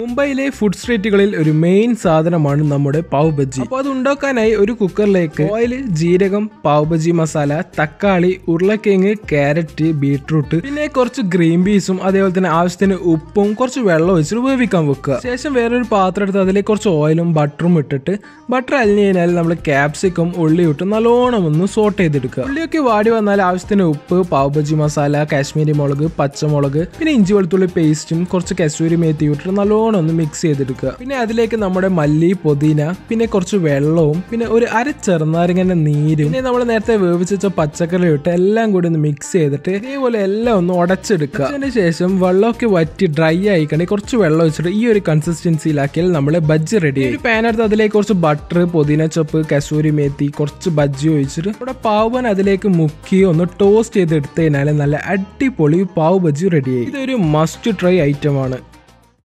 മുംബൈയിലെ ഫുഡ് സ്ട്രീറ്റുകളിൽ ഒരു മെയിൻ സാധനമാണ് നമ്മുടെ പാവ് ബജി. അപ്പോൾ അത് ഉണ്ടാക്കാനായി ഒരു കുക്കറിലേക്ക് ഓയിൽ, ജീരകം, പാവ് ബജി മസാല, തക്കാളി, ഉരുളക്കിഴങ്ങ്, ക്യാരറ്റ്, ബീട്രൂട്ട്, പിന്നെ കുറച്ച് ഗ്രീൻ പീസും അതേപോലെ തന്നെ ആവശ്യത്തിന് ഉപ്പും കുറച്ച് വെള്ളം ഒഴിച്ചിട്ട് വേവിക്കാൻ വെക്കുക. ശേഷം വേറൊരു പാത്രം എടുത്ത് അതിലേക്ക് കുറച്ച് ഓയിലും ബട്ടറും ഇട്ടിട്ട് ബട്ടർ അലിഞ്ഞു കഴിഞ്ഞാൽ നമ്മൾ ക്യാപ്സിക്കം, ഉള്ളി ഇട്ട് നല്ലോണം ഒന്ന് സോട്ട് ചെയ്തെടുക്കുക. ഉള്ളിയൊക്കെ വാടി വന്നാൽ ആവശ്യത്തിന് ഉപ്പ്, പാവ് ബജി മസാല, കാശ്മീരി മുളക്, പച്ചമുളക്, പിന്നെ ഇഞ്ചി വെളുത്തുള്ളി പേസ്റ്റും കുറച്ച് കസൂരി മേത്തി ഇട്ടിട്ട് നല്ലോണം ഒന്ന് മിക്സ് ചെയ്തെടുക്കുക. പിന്നെ അതിലേക്ക് നമ്മുടെ മല്ലി, പൊതിന, പിന്നെ കുറച്ച് വെള്ളവും പിന്നെ ഒരു അര ചെറുനാരങ്ങന്റെ നീരും പിന്നെ നമ്മൾ നേരത്തെ വേവിച്ച പച്ചക്കറി ഇട്ട് എല്ലാം കൂടി ഒന്ന് മിക്സ് ചെയ്തിട്ട് ഇതേപോലെ എല്ലാം ഒന്ന് ഉടച്ചെടുക്കുക. അതിനുശേഷം വെള്ളമൊക്കെ വറ്റി ഡ്രൈ ആയിക്കണേ കുറച്ച് വെള്ളം വെച്ചിട്ട് ഈ ഒരു കൺസിസ്റ്റൻസിയിലാക്കിയാൽ നമ്മളെ ബജ്ജി റെഡി ആയി. പാനെടുത്ത് അതിലേക്ക് കുറച്ച് ബട്ടർ, പൊതിന ചപ്പ്, കസൂരി മേത്തി, കുറച്ച് ബജ്ജി ഒഴിച്ചിട്ട് നമ്മുടെ പാവൻ അതിലേക്ക് മുക്കി ഒന്ന് ടോസ്റ്റ് ചെയ്തെടുത്തതിനാൽ നല്ല അടിപൊളി പാവ് ബജ്ജി റെഡിയായി. ഇതൊരു മസ്റ്റ് ട്രൈ ഐറ്റമാണ്.